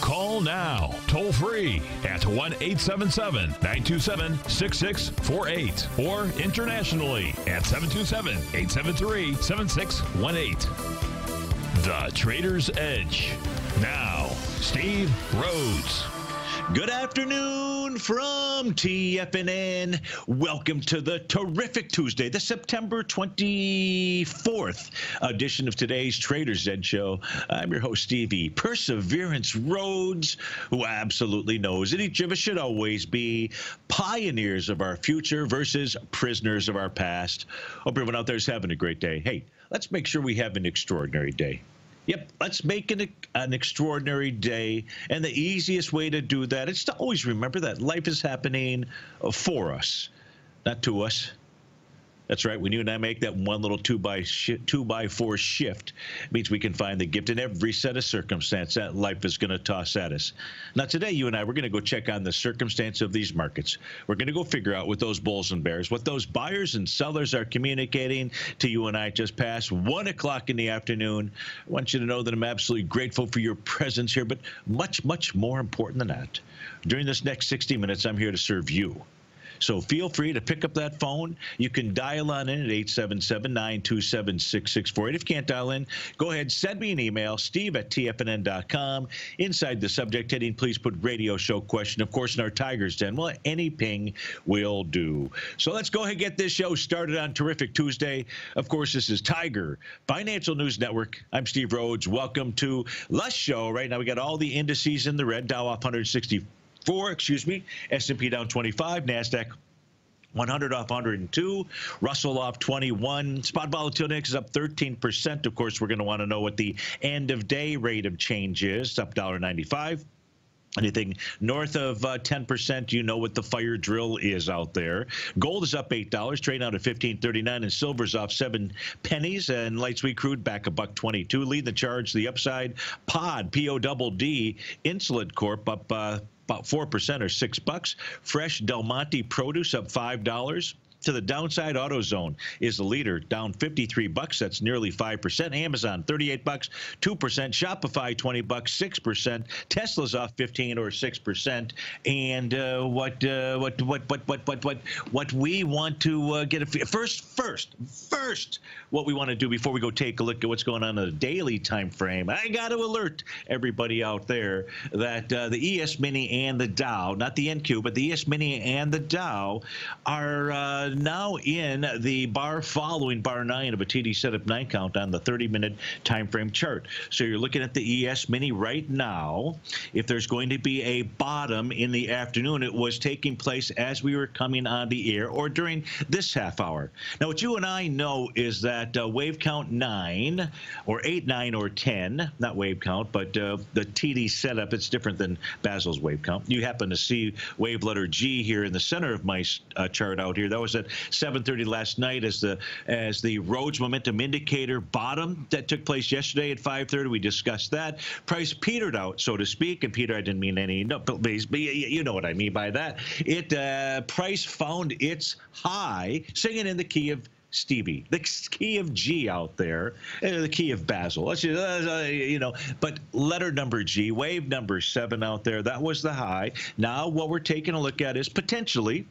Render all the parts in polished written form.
Call now, toll free at 1-877-927-6648 or internationally at 727-873-7618. The Trader's Edge. Now, Steve Rhodes. Good afternoon from TFNN. Welcome to the terrific Tuesday, the September 24th edition of today's Trader's Edge show. I'm your host, Stevie Perseverance Rhodes, who absolutely knows that each of us should always be pioneers of our future versus prisoners of our past. Hope everyone out there is having a great day. Hey, let's make sure we have an extraordinary day. Yep, let's make an extraordinary day. And the easiest way to do that is to always remember that life is happening for us, not to us. That's right. When you and I make that one little 2x4 shift, it means we can find the gift in every set of circumstance that life is going to toss at us. Now, today, you and I, we're going to go check on the circumstance of these markets. We're going to go figure out what those bulls and bears, what those buyers and sellers are communicating to you and I just past 1 o'clock in the afternoon. I want you to know that I'm absolutely grateful for your presence here, but much, much more important than that, during this next 60 minutes, I'm here to serve you. So feel free to pick up that phone. You can dial on in at 877-927-6648. If you can't dial in, go ahead, send me an email, steve@tfnn.com. Inside the subject heading, please put radio show question. Of course, in our Tiger's Den, well, any ping will do. So let's go ahead and get this show started on terrific Tuesday. Of course, this is Tiger Financial News Network. I'm Steve Rhodes. Welcome to the show. Right now, we got all the indices in the red. Dow off 164, S&P down 25, NASDAQ 100 off 102, Russell off 21. Spot volatility index is up 13%. Of course, we're going to want to know what the end-of-day rate of change is. It's up $1.95. Anything north of 10%, you know what the fire drill is out there. Gold is up $8, trading out at 15.39, and silver's off 7 pennies. And light sweet crude back $1.22. Lead the charge to the upside. Pod, P-O-D-D, Insulet Corp up about 4% or $6. Fresh Del Monte produce up $5. To the downside, AutoZone is the leader, down $53. That's nearly 5%. Amazon, $38, 2%. Shopify, $20, 6%. Tesla's off 15 or 6%. And what we want to get a first what we want to do before we go take a look at what's going on in the daily time frame. I got to alert everybody out there that the ES Mini and the Dow, not the NQ, but the ES Mini and the Dow are now in the bar following bar 9 of a TD setup 9 count on the 30-minute time frame chart. So you're looking at the ES Mini right now. If there's going to be a bottom in the afternoon, it was taking place as we were coming on the air or during this half hour. Now, what you and I know is that wave count 9 or 8, 9, or 10, not wave count, but the TD setup, it's different than Basil's wave count. You happen to see wave letter G here in the center of my chart out here. That was at 7:30 last night as the Rhodes Momentum Indicator bottom that took place yesterday at 5:30. We discussed that. Price petered out, so to speak. And Peter, I didn't mean any, no, but you know what I mean by that. It price found its high, singing in the key of Stevie, the key of G out there, the key of Basil. Let's just, you know, but letter number G, wave number 7 out there. That was the high. Now what we're taking a look at is potentially.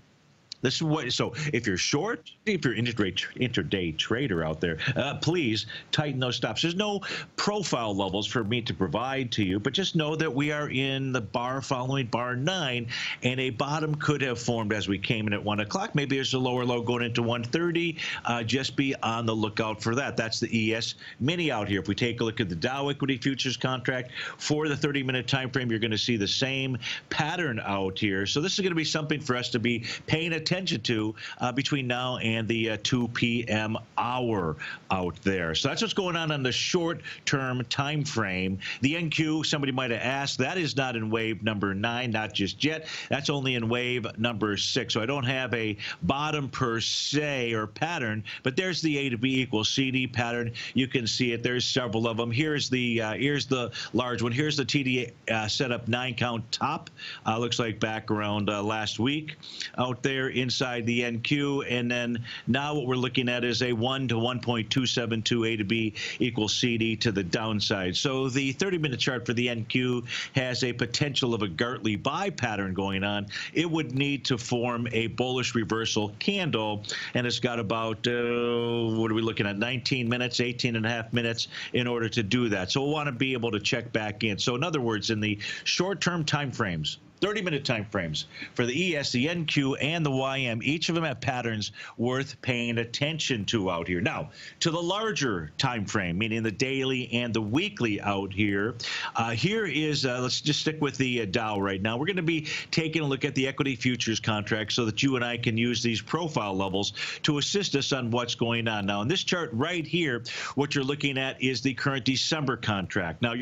This is what, so if you're short, if you're an intraday trader out there, please tighten those stops. There's no profile levels for me to provide to you, but just know that we are in the bar following bar 9, and a bottom could have formed as we came in at 1 o'clock. Maybe there's a lower low going into 1:30. Just be on the lookout for that. That's the ES Mini out here. If we take a look at the Dow Equity Futures contract for the 30-minute time frame, you're going to see the same pattern out here. So this is going to be something for us to be paying attention attention to between now and the 2 p.m. hour out there. So that's what's going on the short-term time frame. The NQ, somebody might have asked, that is not in wave number 9, not just yet. That's only in wave number 6. So I don't have a bottom per se or pattern, but there's the A to B equals CD pattern. You can see it. There's several of them. Here's the large one. Here's the TD setup 9-count top. Looks like back around last week out there inside the NQ. And then now what we're looking at is a 1 to 1.272 A to B equals CD to the downside. So the 30-minute chart for the NQ has a potential of a Gartley buy pattern going on. It would need to form a bullish reversal candle, and it's got about, what are we looking at, 19 minutes, 18 and a half minutes in order to do that. So we'll want to be able to check back in. So in other words, in the short-term time frames, 30-minute time frames for the ES, the NQ, and the YM. Each of them have patterns worth paying attention to out here. Now, to the larger time frame, meaning the daily and the weekly out here, here is, let's just stick with the Dow right now. We're going to be taking a look at the equity futures contract so that you and I can use these profile levels to assist us on what's going on. Now, in this chart right here, what you're looking at is the current December contract. Now, we're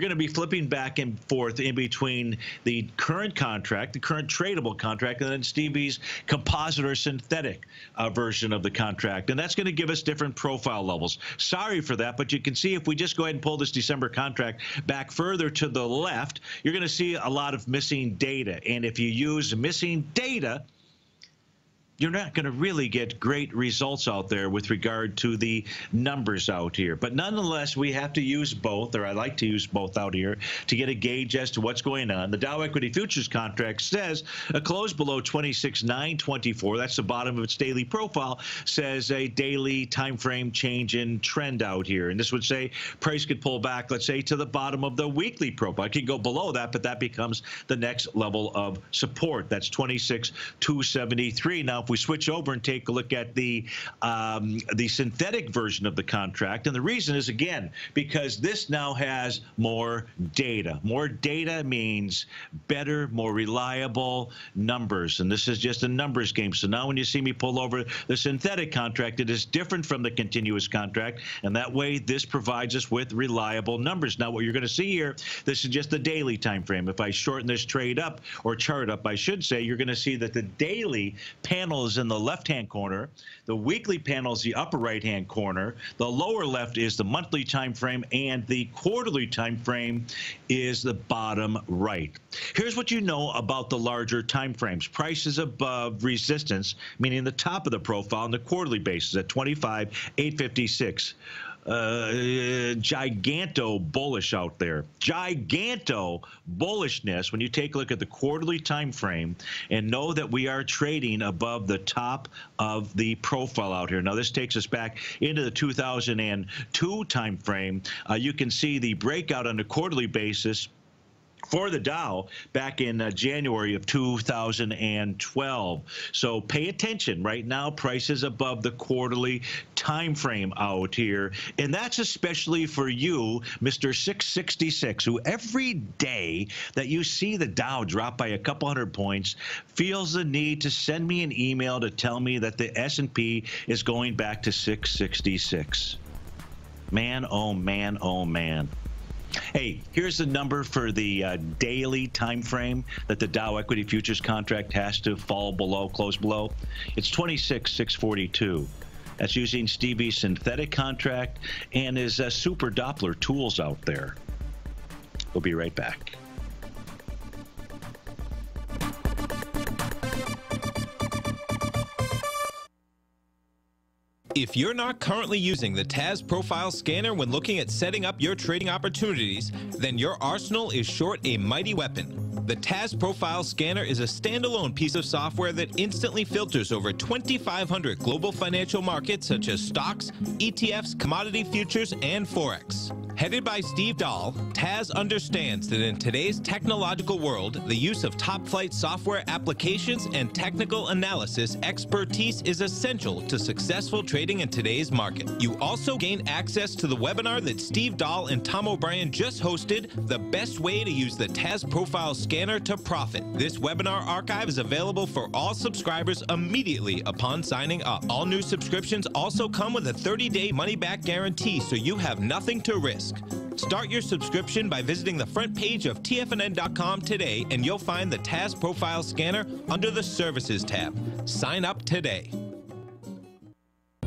going to be flipping back and forth in between the current contract, the current tradable contract, and then Stevie's composite or synthetic version of the contract. And that's going to give us different profile levels. Sorry for that, but you can see if we just go ahead and pull this December contract back further to the left, you're going to see a lot of missing data. And if you use missing data, you're not going to really get great results out there with regard to the numbers out here. But nonetheless, we have to use both, or I like to use both out here, to get a gauge as to what's going on. The Dow Equity Futures contract says a close below 26,924. That's the bottom of its daily profile, says a daily time frame change in trend out here. And this would say price could pull back, let's say, to the bottom of the weekly profile. It could go below that, but that becomes the next level of support. That's 26,273. Now, if we switch over and take a look at the synthetic version of the contract, and the reason is, again, because this now has more data. More data means better, more reliable numbers, and this is just a numbers game. So now when you see me pull over the synthetic contract, it is different from the continuous contract, and that way this provides us with reliable numbers. Now, what you're going to see here, this is just the daily time frame. If I shorten this trade up, or chart up, I should say, you're going to see that the daily panel is in the left-hand corner, the weekly panel is the upper right-hand corner, the lower left is the monthly time frame, and the quarterly time frame is the bottom right. Here's what you know about the larger time frames. Prices above resistance, meaning the top of the profile on the quarterly basis at 25,856. Giganto bullish out there. Giganto bullishness when you take a look at the quarterly time frame and know that we are trading above the top of the profile out here. Now, this takes us back into the 2002 time frame. You can see the breakout on a quarterly basis for the Dow back in January of 2012. So pay attention. Right now, prices above the quarterly time frame out here. And that's especially for you, Mr. 666, who every day that you see the Dow drop by a couple hundred points feels the need to send me an email to tell me that the S&P is going back to 666. Man, oh, man, oh, man. Hey, here's the number for the daily time frame that the Dow Equity Futures contract has to fall below, close below. It's 26,642. That's using Stevie's synthetic contract and his super Doppler tools out there. We'll be right back. If you're not currently using the Taz Profile Scanner when looking at setting up your trading opportunities, then your arsenal is short a mighty weapon. The Taz Profile Scanner is a standalone piece of software that instantly filters over 2,500 global financial markets such as stocks, ETFs, commodity futures, and Forex. Headed by Steve Dahl, Taz understands that in today's technological world, the use of top-flight software applications and technical analysis expertise is essential to successful trading trading in today's market. You also gain access to the webinar that Steve Dahl and Tom O'Brien just hosted, The Best Way to Use the Taz Profile Scanner to Profit. This webinar archive is available for all subscribers immediately upon signing up. All new subscriptions also come with a 30-day money-back guarantee, so you have nothing to risk. Start your subscription by visiting the front page of TFNN.com today, and you'll find the Taz Profile Scanner under the Services tab. Sign up today.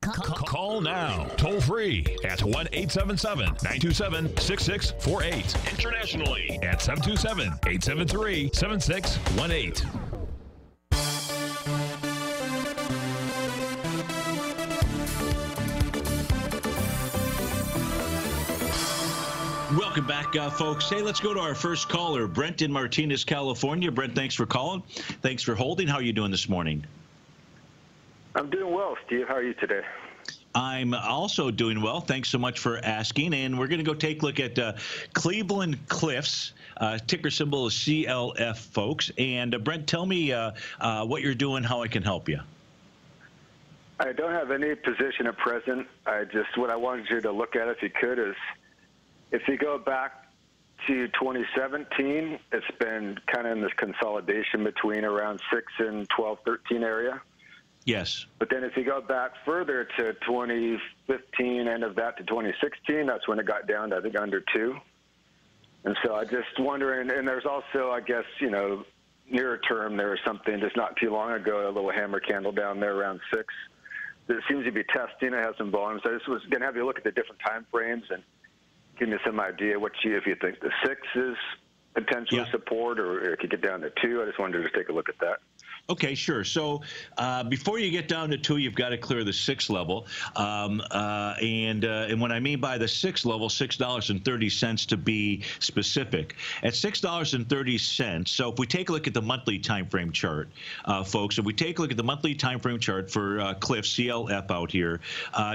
Call now, toll free at 1-877-927-6648. Internationally at 727-873-7618. Welcome back, folks. Hey, let's go to our first caller, Brent in Martinez, California. Brent, thanks for calling. Thanks for holding. How are you doing this morning? I'm doing well, Steve. How are you today? I'm also doing well. Thanks so much for asking. And we're going to go take a look at Cleveland Cliffs, ticker symbol is CLF, folks. And Brent, tell me what you're doing, how I can help you. I don't have any position at present. What I wanted you to look at, if you could, is if you go back to 2017, it's been kind of in this consolidation between around 6 and 12, 13 area. Yes. But then if you go back further to 2015, end of that to 2016, that's when it got down to, I think, under 2. And so I just wondering, and there's also, I guess, you know, nearer term, there was something just not too long ago, a little hammer candle down there around 6. It seems to be testing. It has some volume. So I just was going to have you look at the different time frames and give me some idea what you, if you think the 6 is potential support or it could get down to 2. I just wanted to just take a look at that. Okay, sure. So before you get down to 2, you've got to clear the 6 level. And what I mean by the 6 level, $6.30 to be specific. At $6.30, so if we take a look at the monthly time frame chart, folks, if we take a look at the monthly time frame chart for Cliffs, CLF out here,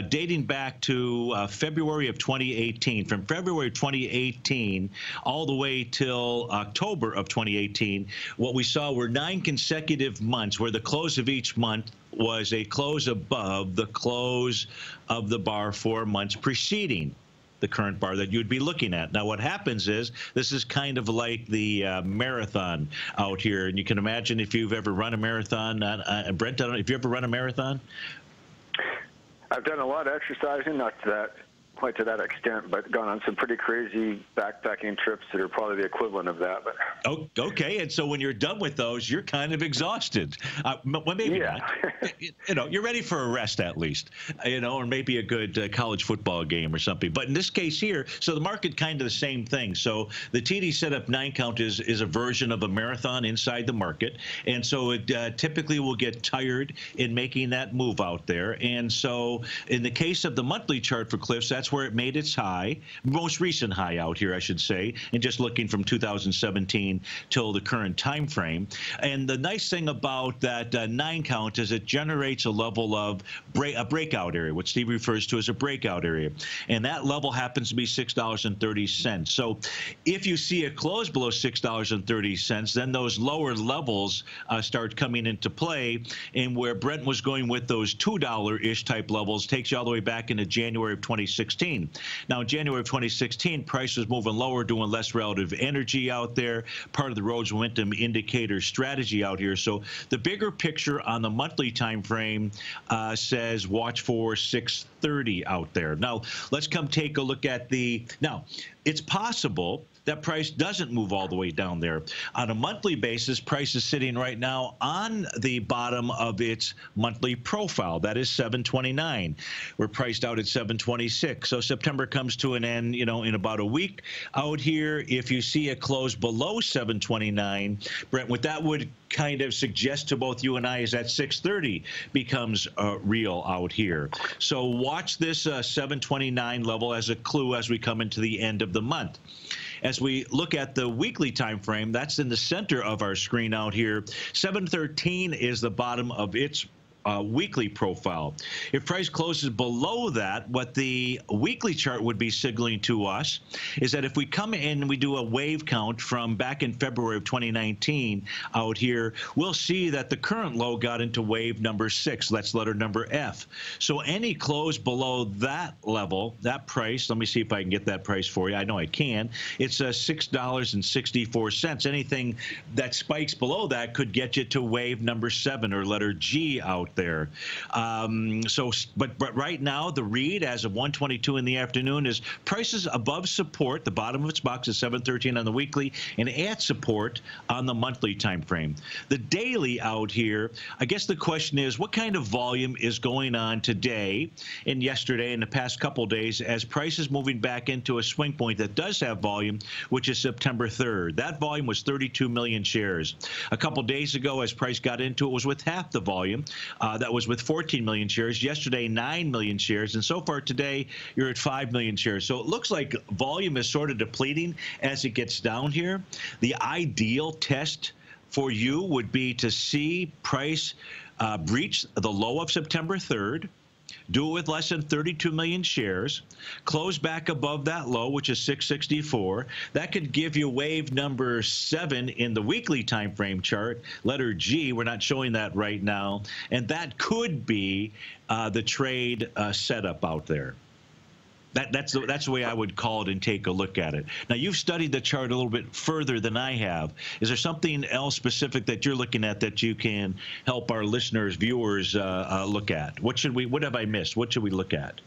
dating back to February of 2018, from February 2018 all the way till October of 2018, what we saw were 9 consecutive months where the close of each month was a close above the close of the bar for months preceding the current bar that you'd be looking at. Now, what happens is this is kind of like the marathon out here, and you can imagine if you've ever run a marathon. Brent, I don't know if you ever run a marathon. I've done a lot of exercising, not that. quite to that extent, but gone on some pretty crazy backpacking trips that are probably the equivalent of that. But oh, okay. And so when you're done with those, you're kind of exhausted. Well, maybe not. You know, you're ready for a rest at least. You know, or maybe a good college football game or something. But in this case here, so the market kind of the same thing. So the TD setup 9 count is a version of a marathon inside the market, and so it typically will get tired in making that move out there. And so in the case of the monthly chart for Cliffs, that's where it made its high, most recent high out here, I should say, and just looking from 2017 till the current time frame. And the nice thing about that 9 count is it generates a level of a breakout area, what Steve refers to as a breakout area. And that level happens to be $6.30. So if you see it close below $6.30, then those lower levels start coming into play. And where Brent was going with those $2-ish type levels takes you all the way back into January of 2016. Now, in January of 2016, price was moving lower, doing less relative energy out there, part of the Rhodes Momentum Indicator strategy out here. So the bigger picture on the monthly time frame says watch for 630 out there. Now, let's come take a look at the – now, it's possible that price doesn't move all the way down there. On a monthly basis, price is sitting right now on the bottom of its monthly profile. That is 729. We're priced out at 726. So September comes to an end, you know, in about a week out here. If you see it close below 729, Brent, what that would kind of suggest to both you and I is that 630 becomes real out here. So watch this 729 level as a clue as we come into the end of the month. As we look at the weekly time frame, that's in the center of our screen out here. 713 is the bottom of its weekly profile. If price closes below that, what the weekly chart would be signaling to us is that if we come in and we do a wave count from back in February of 2019 out here, we'll see that the current low got into wave number 6. That's letter number F. So any close below that level, that price, let me see if I can get that price for you. I know I can. It's $6.64. Anything that spikes below that could get you to wave number 7 or letter G out there. But right now, the read as of 1:22 in the afternoon is prices above support. The bottom of its box is 713 on the weekly and at support on the monthly time frame. The daily out here, I guess the question is, what kind of volume is going on today and yesterday and the past couple days as prices moving back into a swing point that does have volume, which is September 3rd. That volume was 32 million shares. A couple days ago, as price got into it, was with half the volume. That was with 14 million shares. Yesterday, 9 million shares. And so far today, you're at 5 million shares. So it looks like volume is sort of depleting as it gets down here. The ideal test for you would be to see price breach the low of September 3rd. Do it with less than 32 million shares, close back above that low, which is 664. That could give you wave number 7 in the weekly time frame chart, letter G. We're not showing that right now. And that could be the trade setup out there. That's the way I would call it and take a look at it. Now, you've studied the chart a little bit further than I have. Is there something else specific that you're looking at that you can help our listeners, viewers look at? What have I missed? What should we look at?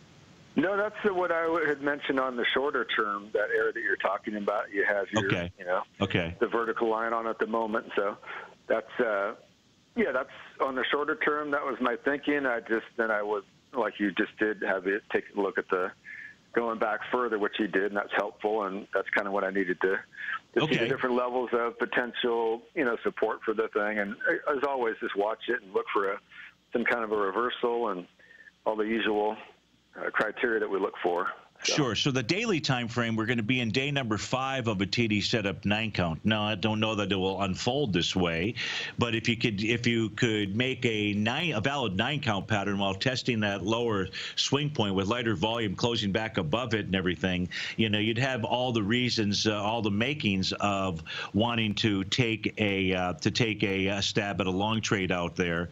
No, that's what I had mentioned on the shorter term, that area that you're talking about. You have your, okay. You know, okay. The vertical line on at the moment. So that's, yeah, that's on the shorter term. That was my thinking. Then I would, like you just did, have it take a look at the, going back further, which he did, and that's helpful, and that's kind of what I needed to okay. See the different levels of potential, you know, support for the thing. And as always, just watch it and look for some kind of a reversal and all the usual criteria that we look for. So. Sure. So the daily time frame, we're going to be in day number 5 of a TD setup 9 count. Now, I don't know that it will unfold this way, but if you could make a valid 9 count pattern while testing that lower swing point with lighter volume closing back above it and everything, you know, you'd have all the reasons, all the makings of wanting to take a stab at a long trade out there.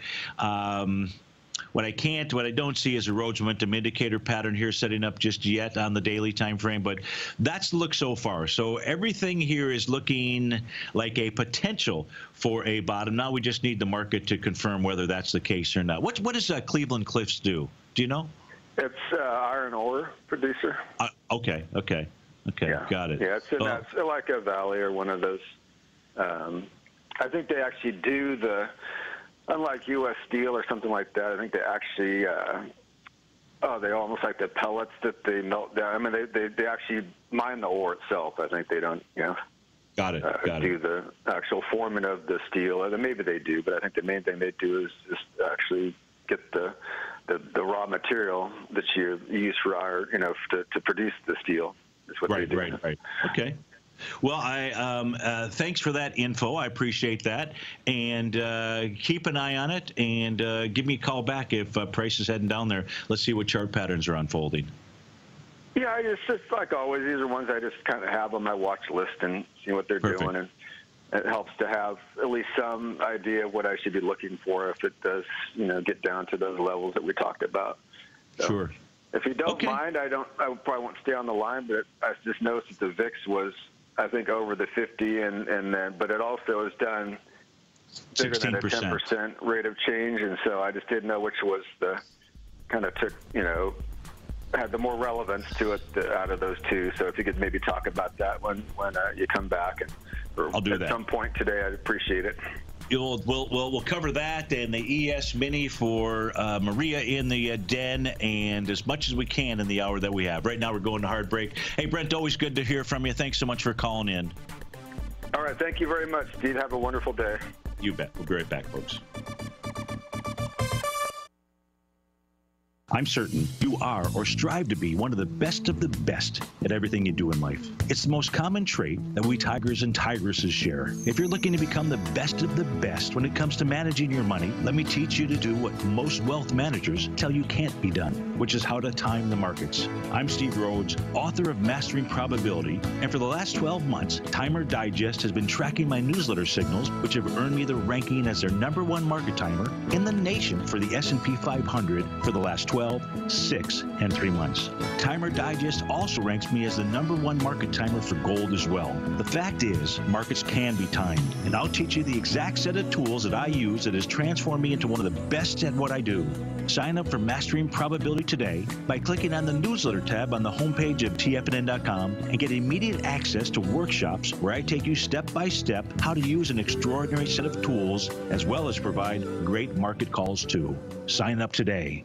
What I don't see is a Rhodes Momentum Indicator pattern here setting up just yet on the daily time frame, but that's the look so far. So everything here is looking like a potential for a bottom. Now we just need the market to confirm whether that's the case or not. What does Cleveland Cliffs do? Do you know? It's iron ore producer. Okay, yeah. Got it. Yeah, it's in that, like a valley or one of those. I think they actually do the, unlike U.S. Steel or something like that, I think they actually, they almost like the pellets that they melt down. I mean, they actually mine the ore itself. I think they don't, you know. Got it. Do the actual forming of the steel. Maybe they do, but I think the main thing they do is just actually get the raw material that you use for iron, you know, to produce the steel. That's what they do. Right. Okay. Well, thanks for that info. I appreciate that. And keep an eye on it, and give me a call back if price is heading down there. Let's see what chart patterns are unfolding. Yeah, it's just like always. These are ones I just kind of have on my watch list and see what they're doing. And it helps to have at least some idea of what I should be looking for if it does, you know, get down to those levels that we talked about. So. Sure. If you don't mind, I probably won't stay on the line, but I just noticed that the VIX was, I think, over the 50, and then, but it also has done bigger than a 10% rate of change, and so I just didn't know which was the kind of took, you know, had the more relevance to it out of those two. So if you could maybe talk about that when you come back, or I'll do that at some point today, I'd appreciate it. We'll cover that and the ES Mini for Maria in the den, and as much as we can in the hour that we have. Right now, we're going to hard break. Hey, Brent, always good to hear from you. Thanks so much for calling in. All right. Thank you very much, Steve. Have a wonderful day. You bet. We'll be right back, folks. I'm certain you are or strive to be one of the best at everything you do in life. It's the most common trait that we tigers and tigresses share. If you're looking to become the best of the best when it comes to managing your money, let me teach you to do what most wealth managers tell you can't be done, which is how to time the markets. I'm Steve Rhodes, author of Mastering Probability, and for the last 12 months, Timer Digest has been tracking my newsletter signals, which have earned me the ranking as their #1 market timer in the nation for the S&P 500 for the last 12, 6, and 3 months. Timer Digest also ranks me as the #1 market timer for gold as well. The fact is, markets can be timed, and I'll teach you the exact set of tools that I use that has transformed me into one of the best at what I do. Sign up for Mastering Probability today by clicking on the newsletter tab on the homepage of TFNN.com and get immediate access to workshops where I take you step by step how to use an extraordinary set of tools, as well as provide great market calls too. Sign up today.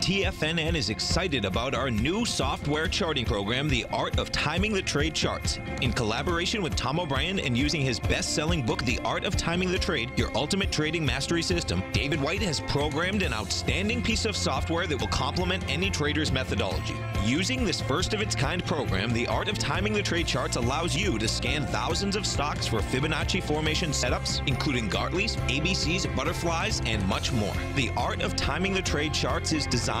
TFNN is excited about our new software charting program, The Art of Timing the Trade Charts. In collaboration with Tom O'Brien and using his best-selling book, The Art of Timing the Trade, Your Ultimate Trading Mastery System, David White has programmed an outstanding piece of software that will complement any trader's methodology. Using this first-of-its-kind program, The Art of Timing the Trade Charts allows you to scan thousands of stocks for Fibonacci formation setups, including Gartleys, ABCs, butterflies, and much more. The Art of Timing the Trade Charts is designed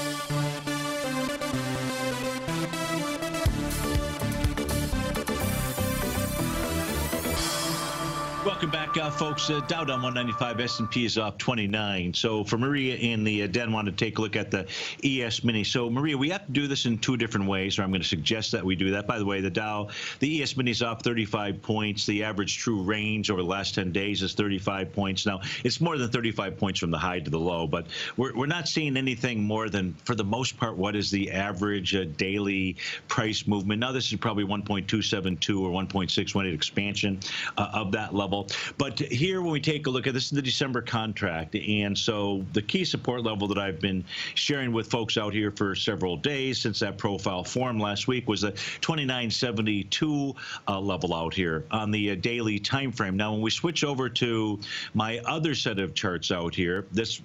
Welcome back, folks. Dow down 195, S&P is off 29. So for Maria in the den, want to take a look at the ES Mini. So Maria, we have to do this in two different ways, or I'm going to suggest that we do that. By the way, the Dow, the ES Mini is off 35 points. The average true range over the last 10 days is 35 points. Now, it's more than 35 points from the high to the low, but we're not seeing anything more than, for the most part, what is the average daily price movement. Now, this is probably 1.272 or 1.618 expansion of that level. But here, when we take a look at this, is the December contract. And so the key support level that I've been sharing with folks out here for several days since that profile form last week was the 2972 level out here on the daily time frame. Now, when we switch over to my other set of charts out here, this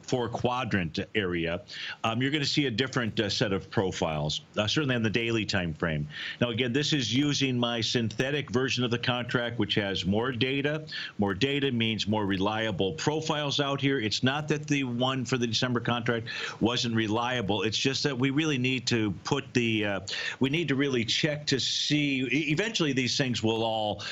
four-quadrant area, you're going to see a different set of profiles, certainly on the daily time frame. Now, again, this is using my synthetic version of the contract, which has more data. More data means more reliable profiles out here. It's not that the one for the December contract wasn't reliable. It's just that we really need to put the, we need to really check to see. Eventually, these things will all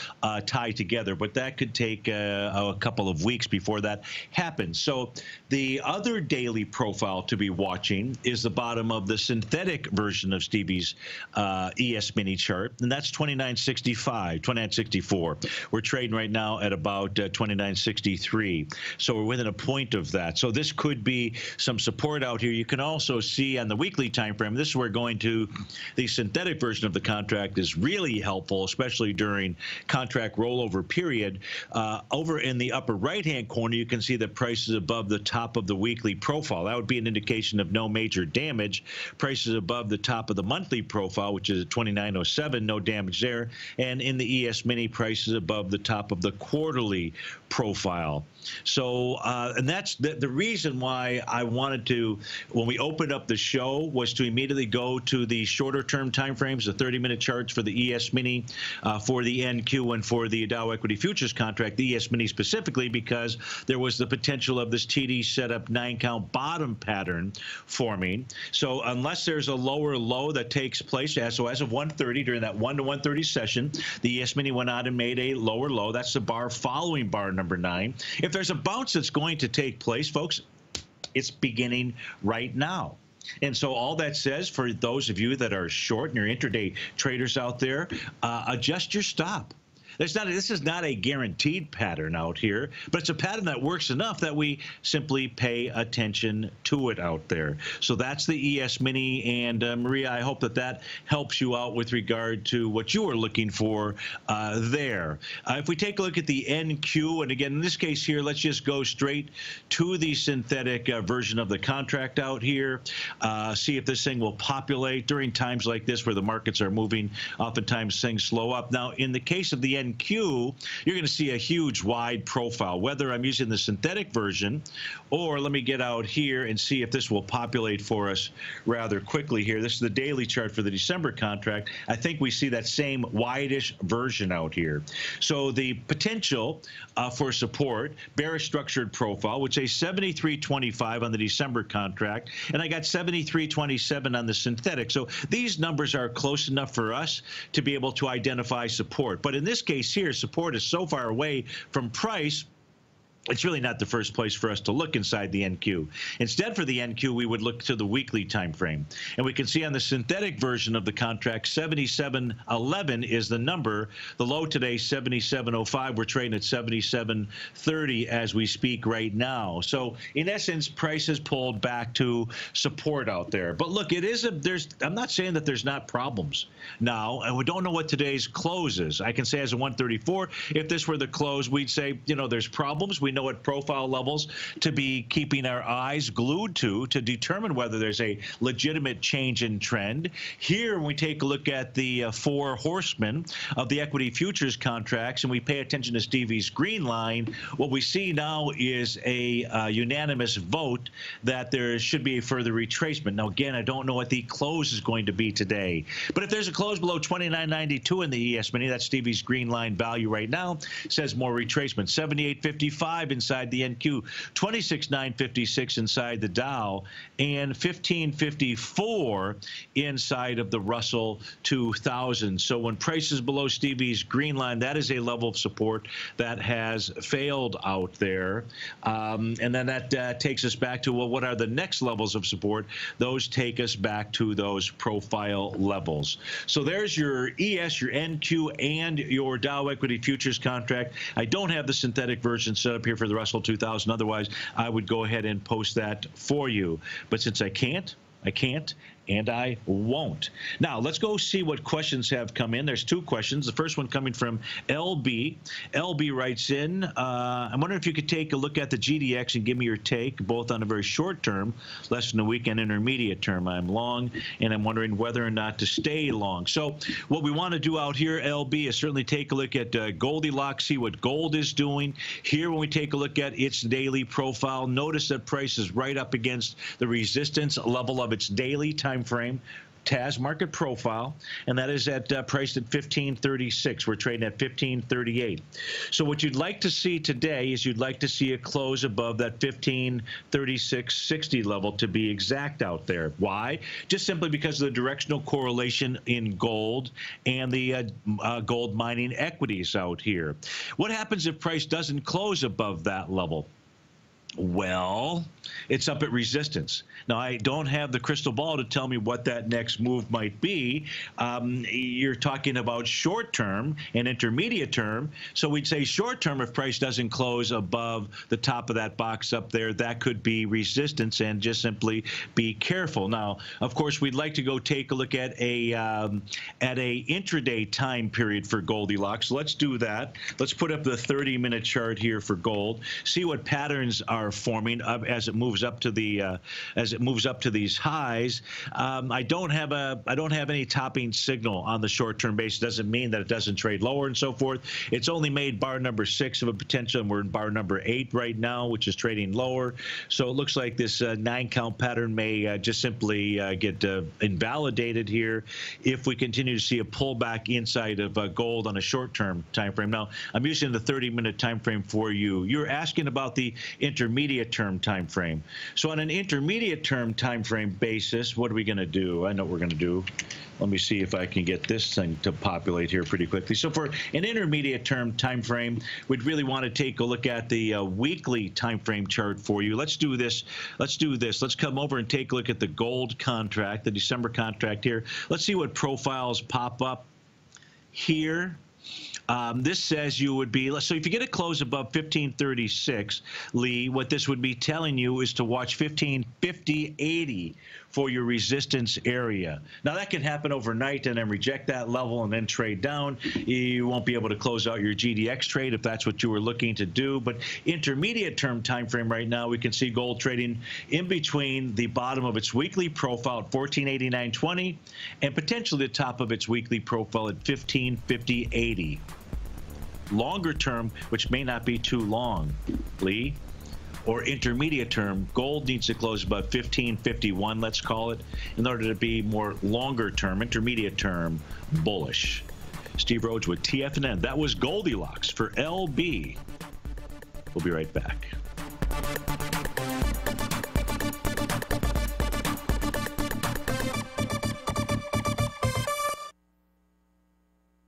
tie together, but that could take a couple of weeks before that happens. So the other daily profile to be watching is the bottom of the synthetic version of Stevie's ES mini chart, and that's 2965, 2964. We're trading right now at about 2963, so we're within a point of that. So this could be some support out here. You can also see on the weekly time frame, this is where going to the synthetic version of the contract is really helpful, especially during contract rollover period. Over in the upper right-hand corner, you can see the prices above the top of the weekly profile. That would be an indication of no major damage. Prices above the top of the monthly profile, which is 2907, no damage there. And in the ES Mini, prices above the top of the quarterly profile. So, and that's the reason why I wanted to, when we opened up the show, was to immediately go to the shorter term timeframes, the 30-minute charts for the ES Mini, for the NQ, and for the Dow Equity Futures contract, the ES Mini specifically, because there was the potential of this TD setup 9-count bottom pattern forming. So unless there's a lower low that takes place, so as of 1:30 during that 1 to 1:30 session, the ES Mini went out and made a lower low. That's the bar following bar number 9. If there's a bounce that's going to take place, folks, it's beginning right now. And so all that says, for those of you that are short and you're intraday traders out there, adjust your stop. This is not a guaranteed pattern out here, but it's a pattern that works enough that we simply pay attention to it out there. So that's the ES Mini. And Maria, I hope that that helps you out with regard to what you are looking for there. If we take a look at the NQ, and again, in this case here, let's just go straight to the synthetic version of the contract out here, see if this thing will populate. During times like this where the markets are moving, oftentimes things slow up. Now, in the case of the NQ, you're going to see a huge wide profile, whether I'm using the synthetic version or let me get out here and see if this will populate for us rather quickly here. This is the daily chart for the December contract. I think we see that same wide-ish version out here. So the potential for support, bearish structured profile, which is 73.25 on the December contract, and I got 73.27 on the synthetic. So these numbers are close enough for us to be able to identify support. But in this case here, support is so far away from price, it's really not the first place for us to look inside the NQ. Instead, for the NQ, we would look to the weekly time frame. And we can see on the synthetic version of the contract, 77.11 is the number. The low today, 77.05. We're trading at 77.30 as we speak right now. So, in essence, price has pulled back to support out there. But look, it is I'm not saying that there's not problems now. And we don't know what today's close is. I can say as a 134, if this were the close, we'd say, you know, there's problems. We know at profile levels to be keeping our eyes glued to determine whether there's a legitimate change in trend. Here, when we take a look at the four horsemen of the equity futures contracts and we pay attention to Stevie's green line, what we see now is a unanimous vote that there should be a further retracement. Now, again, I don't know what the close is going to be today, but if there's a close below 29.92 in the ES Mini, that's Stevie's green line value right now, says more retracement. 78.55. 1,005 inside the NQ, 26,956 inside the Dow, and 1,554 inside of the Russell 2000. So when price is below Stevie's green line, that is a level of support that has failed out there. And then that takes us back to, well, what are the next levels of support? Those take us back to those profile levels. So there's your ES, your NQ, and your Dow Equity Futures contract. I don't have the synthetic version set up here for the Russell 2000. Otherwise, I would go ahead and post that for you. But since I can't, and I won't. Now, let's go see what questions have come in. There's two questions. The first one coming from LB. LB writes in, I'm wondering if you could take a look at the GDX and give me your take, both on a very short term, less than a week, and intermediate term. I'm long, and I'm wondering whether or not to stay long. So what we want to do out here, LB, is certainly take a look at Goldilocks, see what gold is doing. Here, when we take a look at its daily profile, notice that price is right up against the resistance level of its daily time frame, Taz market profile, and that is at priced at 1536. We're trading at 1538. So what you'd like to see today is you'd like to see a close above that 1536.60 level, to be exact, out there. Why? Just simply because of the directional correlation in gold and the gold mining equities out here. What happens if price doesn't close above that level? Well, it's up at resistance. Now, I don't have the crystal ball to tell me what that next move might be. You're talking about short-term and intermediate-term. So we'd say short-term, if price doesn't close above the top of that box up there, that could be resistance, and just simply be careful. Now, of course, we'd like to go take a look at a intraday time period for Goldilocks. Let's do that. Let's put up the 30-minute chart here for gold, see what patterns are forming as it moves up to the as it moves up to these highs. I don't have any topping signal on the short-term basis. Doesn't mean that it doesn't trade lower and so forth. It's only made bar number 6 of a potential, and we're in bar number 8 right now, which is trading lower. So it looks like this 9-count pattern may just simply get invalidated here if we continue to see a pullback inside of gold on a short-term time frame. Now, I'm using the 30-minute time frame for you. You're asking about the intermediate term time frame. So on an intermediate term time frame basis, what are we going to do? I know what we're going to do. Let me see if I can get this thing to populate here pretty quickly. So for an intermediate term time frame, we'd really want to take a look at the weekly time frame chart for you. Let's do this. Let's do this. Let's come over and take a look at the gold contract, the December contract here. Let's see what profiles pop up here. This says you would be, so if you get a close above 1536, Lee, what this would be telling you is to watch 1550.80 for your resistance area. Now, that can happen overnight and then reject that level and then trade down. You won't be able to close out your GDX trade if that's what you were looking to do. But intermediate term time frame right now, we can see gold trading in between the bottom of its weekly profile at 1489.20 and potentially the top of its weekly profile at 1550.80. Longer term, which may not be too long, Lee, or intermediate term, gold needs to close about 1551, let's call it, in order to be more longer term, intermediate term, bullish. Steve Rhodes with TFNN. That was Goldilocks for LB. We'll be right back.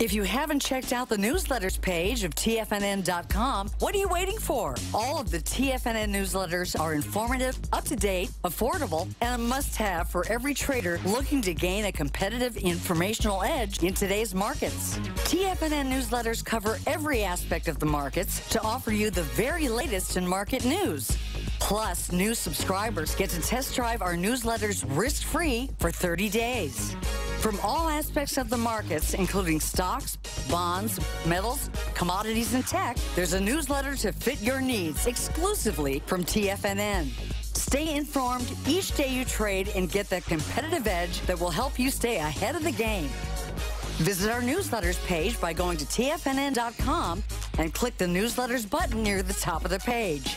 If you haven't checked out the newsletters page of TFNN.com, what are you waiting for? All of the TFNN newsletters are informative, up-to-date, affordable, and a must-have for every trader looking to gain a competitive informational edge in today's markets. TFNN newsletters cover every aspect of the markets to offer you the very latest in market news. Plus, new subscribers get to test drive our newsletters risk-free for 30 days. From all aspects of the markets, including stocks, bonds, metals, commodities, and tech, there's a newsletter to fit your needs exclusively from TFNN. Stay informed each day you trade and get that competitive edge that will help you stay ahead of the game. Visit our newsletters page by going to TFNN.com and click the newsletters button near the top of the page.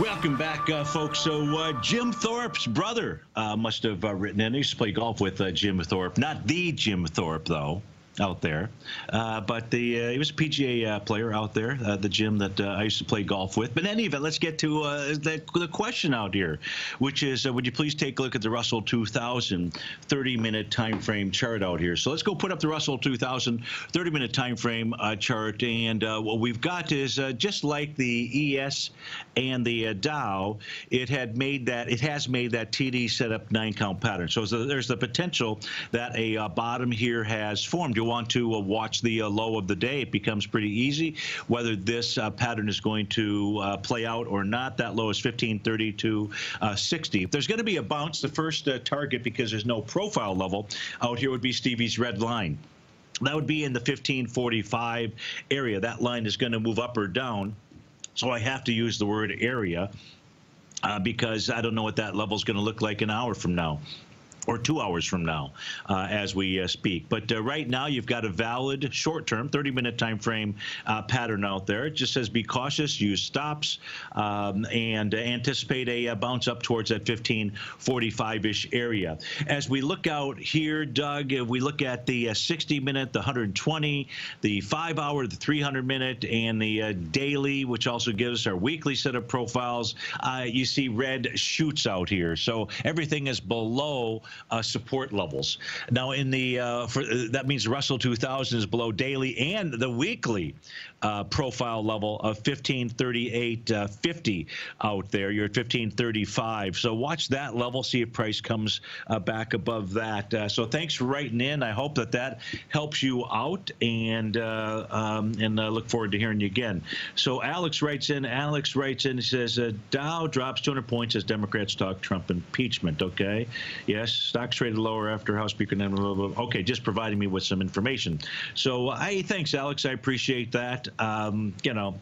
Welcome back, folks. So Jim Thorpe's brother must have written in. He used to play golf with Jim Thorpe. Not the Jim Thorpe, though, out there. But he was a PGA player out there, the Jim that I used to play golf with. But in any event, let's get to the question out here, which is, would you please take a look at the Russell 2000 30-minute time frame chart out here? So let's go put up the Russell 2000 30-minute time frame chart. And what we've got is just like the ES and the Dow, it has made that TD setup 9-count pattern. So there's the potential that a bottom here has formed. You want to watch the low of the day. It becomes pretty easy whether this pattern is going to play out or not. That low is 1530 to 60. If there's going to be a bounce, the first target, because there's no profile level out here, would be Stevie's red line. That would be in the 1545 area. That line is going to move up or down. So I have to use the word area because I don't know what that level is going to look like an hour from now or 2 hours from now as we speak. But right now, you've got a valid short-term 30-minute time frame pattern out there. It just says be cautious, use stops, and anticipate a bounce up towards that 1545-ish area. As we look out here, Doug, if we look at the 60-minute, the 120, the 5-hour, the 300-minute, and the daily, which also gives our weekly set of profiles, you see red shoots out here. So everything is below support levels. Now, in the that means Russell 2000 is below daily and the weekly profile level of 1538.50 out there. You're at 1535. So watch that level. See if price comes back above that. So thanks for writing in. I hope that that helps you out, and look forward to hearing you again. So Alex writes in. He says Dow drops 200 points as Democrats talk Trump impeachment. Okay. Yes. Stocks traded lower after House Speaker. Blah, blah, blah. Okay, just providing me with some information. So thanks, Alex. I appreciate that. You know,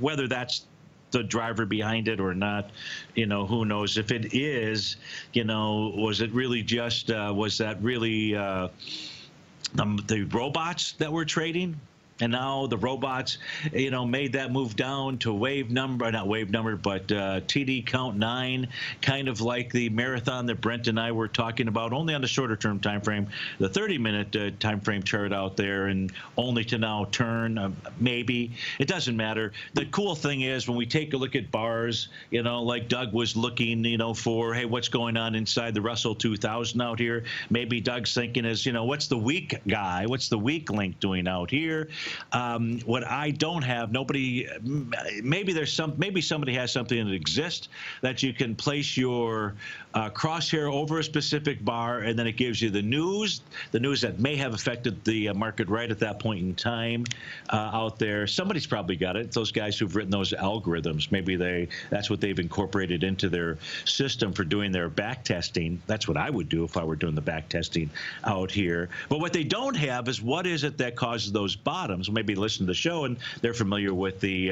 whether that's the driver behind it or not, you know, who knows? If it is, you know, was it really just was that really the robots that were trading? And now the robots, you know, made that move down to wave number, not wave number, but TD count 9, kind of like the marathon that Brent and I were talking about, only on the shorter term time frame, the 30-minute time frame chart out there, and only to now turn, maybe. It doesn't matter. The cool thing is when we take a look at bars, you know, like Doug was looking, you know, for, hey, what's going on inside the Russell 2000 out here? Maybe Doug's thinking is, you know, what's the weak guy? What's the weak link doing out here? What I don't have, nobody, maybe there's some, maybe somebody has something that exists that you can place your crosshair over a specific bar, and then it gives you the news that may have affected the market right at that point in time out there. Somebody's probably got it. It's those guys who've written those algorithms, maybe they, that's what they've incorporated into their system for doing their back testing. That's what I would do if I were doing the back testing out here. But what they don't have is what is it that causes those bottoms? Maybe listen to the show, and they're familiar with the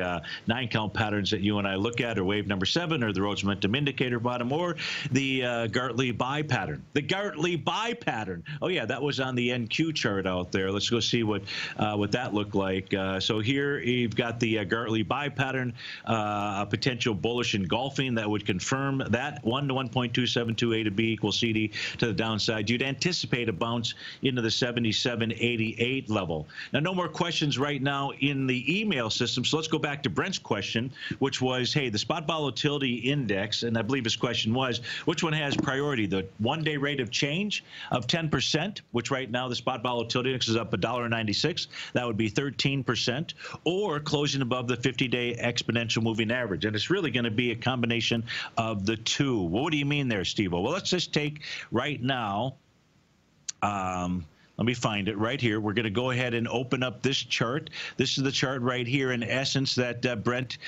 9-count patterns that you and I look at, or wave number 7, or the Rhodes Momentum Indicator bottom, or the Gartley buy pattern. The Gartley buy pattern. Oh yeah, that was on the NQ chart out there. Let's go see what that looked like. So here you've got the Gartley buy pattern, a potential bullish engulfing that would confirm that 1 to 1.2728 A to B equals CD to the downside. You'd anticipate a bounce into the 77.88 level. Now, no more questions right now in the email system. So let's go back to Brent's question, which was, hey, the spot volatility index, and I believe his question was, which one has priority? The one-day rate of change of 10%, which right now the spot volatility index is up $1.96. That would be 13%, or closing above the 50-day exponential moving average. And it's really going to be a combination of the two. What do you mean there, Steve-O? Well, let's just take right now, let me find it right here. We're going to go ahead and open up this chart. This is the chart right here, in essence, that Brent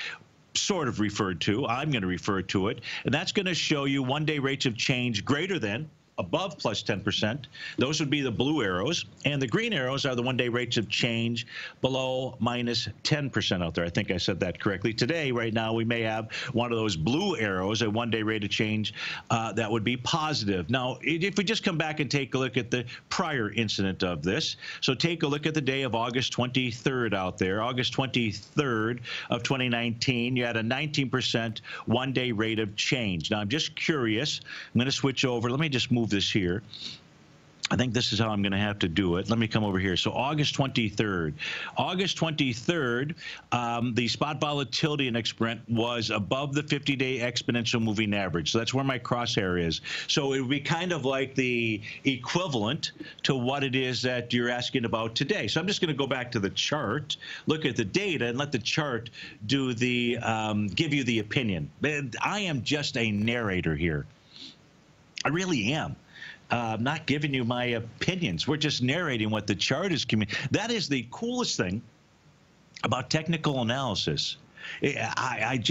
sort of referred to. I'm going to refer to it. And that's going to show you one-day rates of change greater than, above plus 10%. Those would be the blue arrows. And the green arrows are the one-day rates of change below minus 10% out there. I think I said that correctly. Today, right now, we may have one of those blue arrows, a one-day rate of change that would be positive. Now, if we just come back and take a look at the prior incident of this. So take a look at the day of August 23rd out there. August 23rd of 2019, you had a 19% one-day rate of change. Now, I'm just curious. I'm going to switch over. Let me just move this here. I think this is how I'm going to have to do it. Let me come over here. So August 23rd. August 23rd, the spot volatility index, Brent, was above the 50-day exponential moving average. So that's where my crosshair is. So it would be kind of like the equivalent to what it is that you're asking about today. So I'm just going to go back to the chart, look at the data, and let the chart do the give you the opinion. I am just a narrator here. I really am. I'm not giving you my opinions. We're just narrating what the chart is communicating. That is the coolest thing about technical analysis. I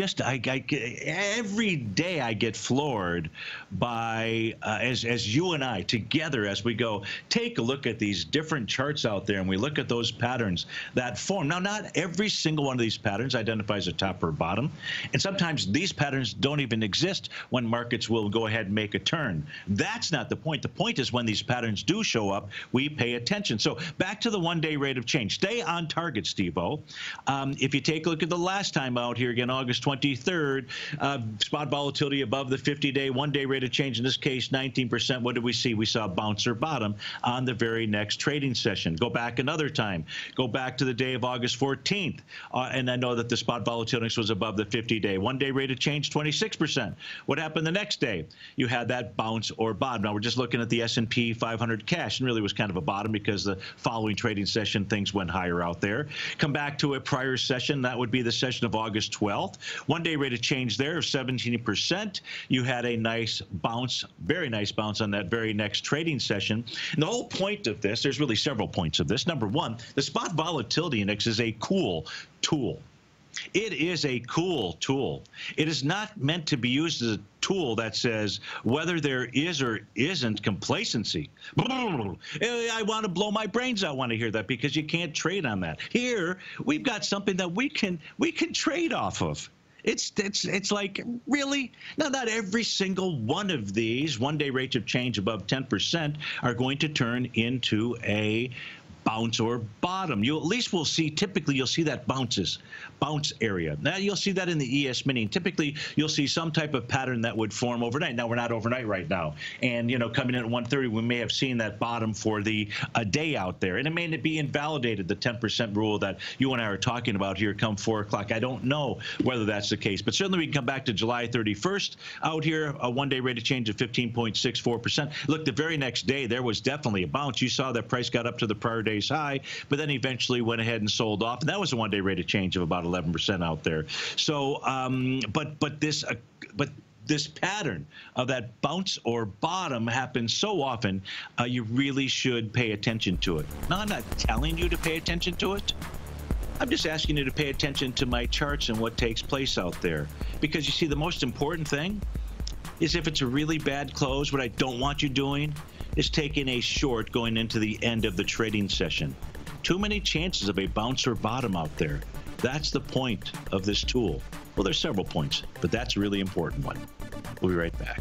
every day I get floored by, as you and I together, as we go, take a look at these different charts out there, and we look at those patterns that form. Now, not every single one of these patterns identifies a top or bottom, and sometimes these patterns don't even exist when markets will go ahead and make a turn. That's not the point. The point is when these patterns do show up, we pay attention. So back to the one-day rate of change. Stay on target, Steve-O. If you take a look at the last time out here again, August 23rd, spot volatility above the 50-day, one-day rate of change, in this case, 19%. What did we see? We saw a bouncer bottom on the very next trading session. Go back another time. Go back to the day of August 14th, and I know that the spot volatility was above the 50-day. One-day rate of change, 26%. What happened the next day? You had that bounce or bottom. Now, we're just looking at the S&P 500 cash, and really was kind of a bottom because the following trading session, things went higher out there. Come back to a prior session. That would be the session of August 12th. One-day rate of change there of 17%. You had a nice bounce, very nice bounce on that very next trading session. And the whole point of this, there's really several points of this. Number one, the spot volatility index is a cool tool. It is a cool tool. It is not meant to be used as a tool that says whether there is or isn't complacency. I want to blow my brains out. I want to hear that, because you can't trade on that. Here, we've got something that we can trade off of. It's like, really? Now, not every single one of these one-day rates of change above 10% are going to turn into a bounce or bottom. You at least will see, typically you'll see that bounce area. Now you'll see that in the ES mini. And typically you'll see some type of pattern that would form overnight. Now we're not overnight right now. And you know, coming in at 1:30, we may have seen that bottom for the day out there. And it may be invalidated, the 10% rule that you and I are talking about here come 4 o'clock. I don't know whether that's the case, but certainly we can come back to July 31st out here, a one-day rate of change of 15.64%. Look, the very next day, there was definitely a bounce. You saw that price got up to the prior day's high, but then eventually went ahead and sold off. And that was a one-day rate of change of about 11% out there. So, but this pattern of that bounce or bottom happens so often, you really should pay attention to it. Now, I'm not telling you to pay attention to it. I'm just asking you to pay attention to my charts and what takes place out there. Because you see, the most important thing is if it's a really bad close, what I don't want you doing is taking a short going into the end of the trading session. Too many chances of a bounce or bottom out there. That's the point of this tool. Well, there's several points, but that's a really important one. We'll be right back.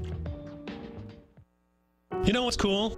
You know what's cool?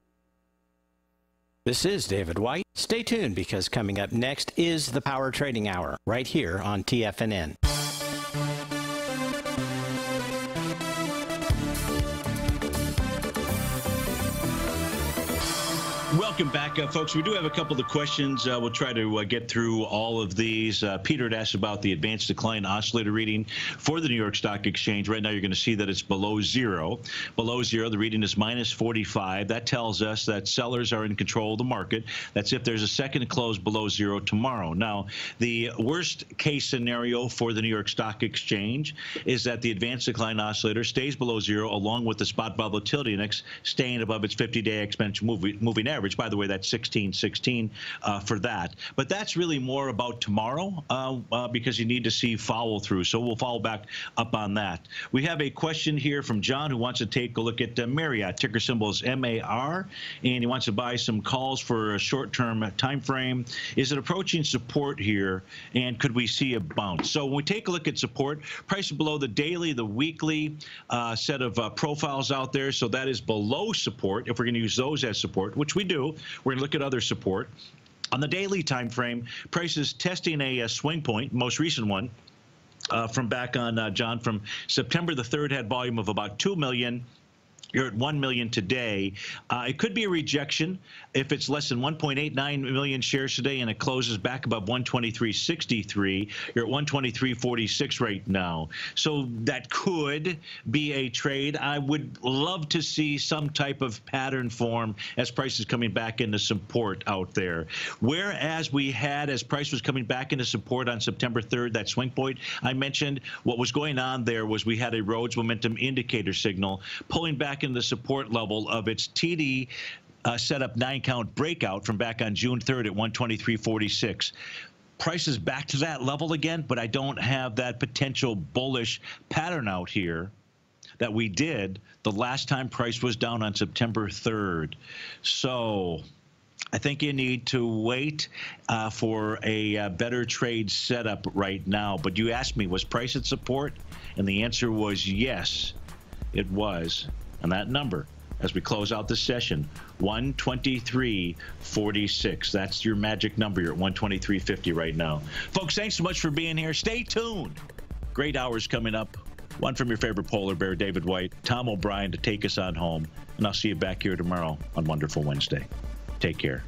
This is David White. Stay tuned because coming up next is the Power Trading Hour right here on TFNN. Welcome back, folks. We do have a couple of questions. We'll try to get through all of these. Peter had asked about the advanced decline oscillator reading for the New York Stock Exchange. Right now, you're going to see that it's below zero. Below zero, the reading is -45. That tells us that sellers are in control of the market. That's if there's a second close below zero tomorrow. Now, the worst case scenario for the New York Stock Exchange is that the advanced decline oscillator stays below zero, along with the spot volatility index staying above its 50-day exponential moving average. average. By the way, that's 1616 for that. But that's really more about tomorrow because you need to see follow through. So we'll follow back up on that. We have a question here from John who wants to take a look at Marriott, ticker symbols MAR, and he wants to buy some calls for a short-term time frame. Is it approaching support here, and could we see a bounce? So when we take a look at support, price below the daily, the weekly set of profiles out there, so that is below support. If we're going to use those as support, which we do, we're going to look at other support. On the daily time frame, price is testing a swing point, most recent one, from back on, John, from September the 3rd, had volume of about 2 million. You're at 1 million today. It could be a rejection if it's less than 1.89 million shares today and it closes back above 123.63. You're at 123.46 right now. So that could be a trade. I would love to see some type of pattern form as price is coming back into support out there. Whereas we had, as price was coming back into support on September 3rd, that swing point I mentioned, what was going on there was we had a Rhodes Momentum Indicator signal pulling back in the support level of its TD setup 9-count breakout from back on June 3rd at 123.46. Price is back to that level again, but I don't have that potential bullish pattern out here that we did the last time price was down on September 3rd. So I think you need to wait for a better trade setup right now. But you asked me, was price at support? And the answer was yes, it was. And that number, as we close out this session, 123.46. That's your magic number. You're at 123.50 right now. Folks, thanks so much for being here. Stay tuned. Great hours coming up. One from your favorite polar bear, David White, Tom O'Brien, to take us on home. And I'll see you back here tomorrow on Wonderful Wednesday. Take care.